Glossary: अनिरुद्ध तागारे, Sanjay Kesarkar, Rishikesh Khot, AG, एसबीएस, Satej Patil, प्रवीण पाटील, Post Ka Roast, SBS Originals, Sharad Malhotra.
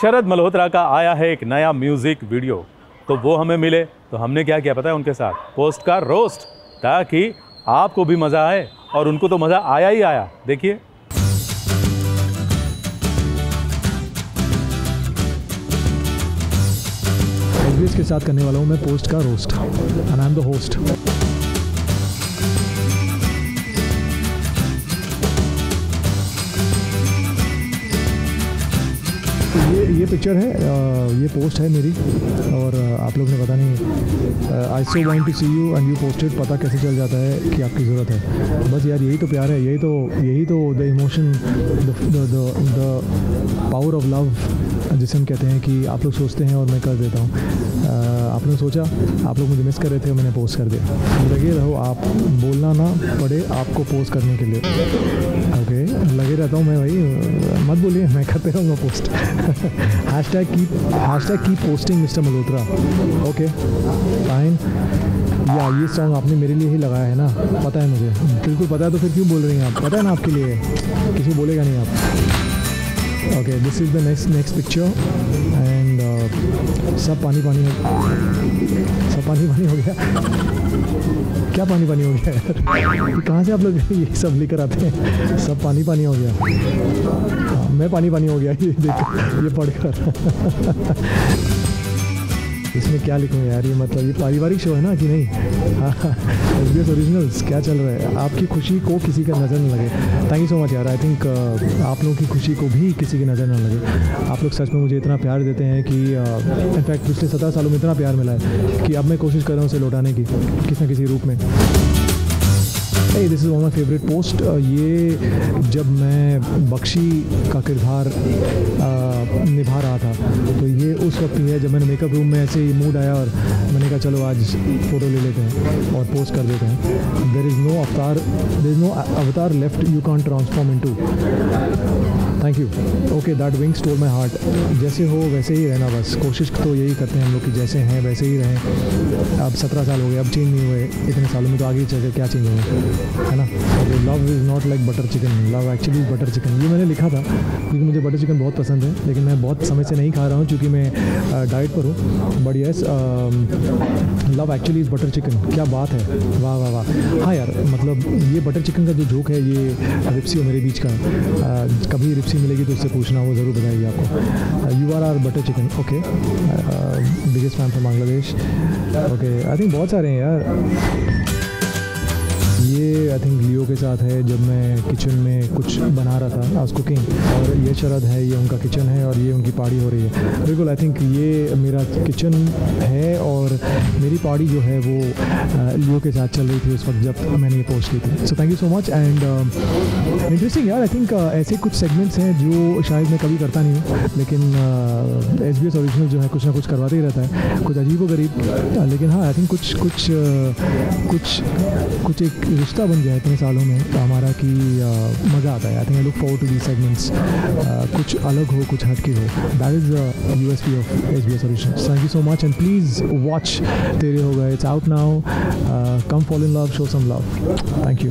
शरद मल्होत्रा का आया है एक नया म्यूज़िक वीडियो, तो वो हमें मिले तो हमने क्या किया पता है, उनके साथ पोस्ट का रोस्ट, ताकि आपको भी मज़ा आए और उनको तो मज़ा आया ही आया। देखिए एसबीएस के साथ करने वाला हूँ मैं पोस्ट का roast and I am the host. ये पिक्चर है, ये पोस्ट है मेरी और आप लोग ने पता नहीं I so want to see you and you posted, पता कैसे चल जाता है कि आपकी ज़रूरत है। बस यार यही तो प्यार है, यही तो the emotion, the power of love जिसे हम कहते हैं कि आप लोग सोचते हैं और मैं कर देता हूँ। आपने सोचा, आप लोग मुझे मिस कर रहे थे, मैंने पोस्ट कर दिया। लगे रहो आप, बोलना ना पड़े आपको पोस्ट करने के लिए। ओके, लगे रहता हूँ मैं, भाई मत बोलिए, मैं करते रहूँगा post. Hashtag keep posting mister Malhotra. Okay fine. या ये सॉन्ग आपने मेरे लिए ही लगाया है ना, पता है मुझे, बिल्कुल पता है, तो फिर क्यों बोल रही हैं आप? पता है ना आपके लिए, किसी बोलेगा नहीं आप। Okay, this is the next picture and सब पानी पानी हो गया। क्या पानी पानी हो गया यार, कहाँ से आप लोग ये सब लेकर आते हैं? सब पानी पानी हो गया, मैं पानी पानी हो गया ये देखो, ये पढ़कर। इसमें क्या लिखूँ यार, ये मतलब ये पारिवारिक शो है ना कि नहीं? SBS ओरिजिनल्स क्या चल रहा है, आपकी खुशी को किसी का नज़र न लगे। थैंक यू सो मच यार, आई थिंक आप लोगों की खुशी को भी किसी की नज़र न लगे। आप लोग सच में मुझे इतना प्यार देते हैं कि इनफैक्ट पिछले 17 सालों में इतना प्यार मिला है कि अब मैं कोशिश कर रहा हूँ उसे लौटाने की किसी न किसी रूप में। This is one my favourite post. ये जब मैं बख्शी का किरदार निभा रहा था, तो ये उस वक्त ही है जब मैंने मेकअप रूम में ऐसे ही मूड आया और मैंने कहा चलो आज फ़ोटो ले लेते हैं और पोस्ट कर देते हैं। देयर इज़ नो अवतार left you can't transform into. Thank you. Okay, that wing store my heart. जैसे हो वैसे ही रहना, बस कोशिश तो यही करते हैं हम लोग कि जैसे हैं वैसे ही रहें। अब 17 साल हो गए, अब चेंज नहीं हुए इतने सालों में, तो आगे चल के क्या चेंज होंगे, है ना? Love is not like butter chicken, love actually butter chicken. ये मैंने लिखा था क्योंकि मुझे बटर चिकन बहुत पसंद है, लेकिन मैं बहुत समय से नहीं खा रहा हूँ क्योंकि मैं डाइट पर हूँ। But yes, love actually is butter chicken. क्या बात है, वाह वाह वाह। हाँ यार, मतलब ये बटर चिकन का जो जोक है, ये रिप्सी और मेरे बीच का। कभी रिप्सी मिलेगी तो उससे पूछना, वो ज़रूर बताएगी आपको। You are are butter chicken. Okay, biggest fan from Bangladesh. Okay, I think बहुत सारे हैं यार। ये आई थिंक लियो के साथ है जब मैं किचन में कुछ बना रहा था, आज कुकिंग। और ये शरद है, ये उनका किचन है और ये उनकी पार्टी हो रही है। बिल्कुल, आई थिंक ये मेरा किचन है और मेरी पार्टी जो है वो लियो के साथ चल रही थी उस वक्त जब मैंने ये पोस्ट की थी। So thank you so much and interesting यार। आई थिंक ऐसे कुछ सेगमेंट्स हैं जो शायद मैं कभी करता नहीं हूँ, लेकिन SBS ओरिजिनल जो है कुछ ना कुछ करवाते ही रहता है, कुछ अजीबोगरीब। लेकिन हाँ, आई थिंक कुछ एक रिश्ता बन गया है इतने सालों में तो हमारा, कि मज़ा आता है। I think I look forward to the segments, कुछ अलग हो, कुछ हटके हो। That is the USP of SBS originals. Thank you so much and please watch Tere Ho Gaye. It's out now, come fall in love, show some love. Thank you.